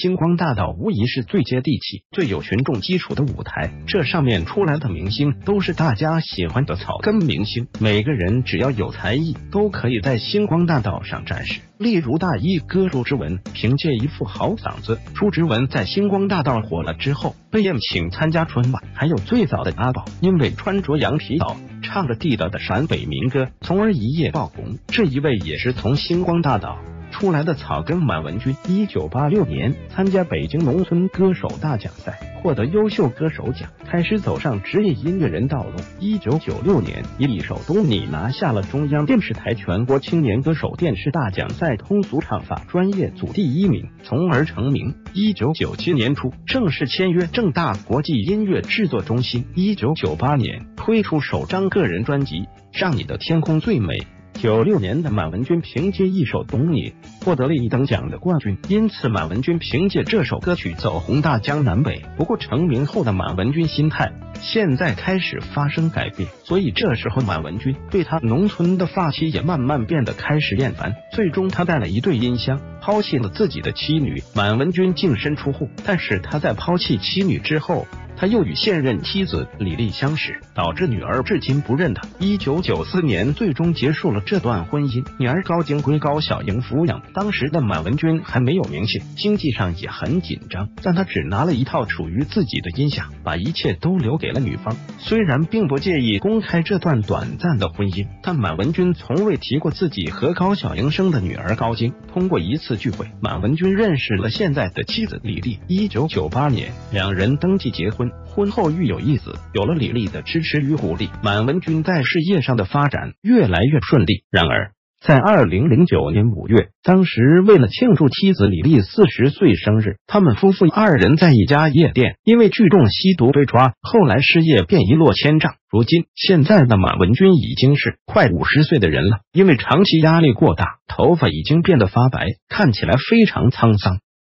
星光大道无疑是最接地气、最有群众基础的舞台，这上面出来的明星都是大家喜欢的草根明星，每个人只要有才艺，都可以在星光大道上展示。例如大衣哥朱之文，凭借一副好嗓子，朱之文在星光大道火了之后，被宴请参加春晚；还有最早的阿宝，因为穿着羊皮袄，唱着地道的陕北民歌，从而一夜爆红。这一位也是从星光大道出来的草根满文军，1986年参加北京农村歌手大奖赛，获得优秀歌手奖，开始走上职业音乐人道路。1996年，以一首《都你》拿下了中央电视台全国青年歌手电视大奖赛通俗唱法专业组第1名，从而成名。1997年初正式签约正大国际音乐制作中心。1998年推出首张个人专辑《让你的天空最美》。96年的满文军凭借一首《懂你》获得了1等奖的冠军，因此满文军凭借这首歌曲走红大江南北。不过成名后的满文军心态现在开始发生改变，所以这时候满文军对他农村的发妻也慢慢变得开始厌烦，最终他带了一对音箱抛弃了自己的妻女，满文军净身出户。但是他在抛弃妻女之后，他又与现任妻子李丽相识，导致女儿至今不认他。1994年最终结束了这段婚姻，女儿高晶归高小莹抚养。当时的满文军还没有名气，经济上也很紧张，但他只拿了1套属于自己的音响，把一切都留给了女方。虽然并不介意公开这段短暂的婚姻，但满文军从未提过自己和高小莹生的女儿高晶。通过一次聚会，满文军认识了现在的妻子李丽。1998年，两人登记结婚。婚后育有一子，有了李丽的支持与鼓励，满文军在事业上的发展越来越顺利。然而，在2009年5月，当时为了庆祝妻子李丽40岁生日，他们夫妇2人在一家夜店因为聚众吸毒被抓，后来事业便一落千丈。如今，现在的满文军已经是快50岁的人了，因为长期压力过大，头发已经变得发白，看起来非常沧桑。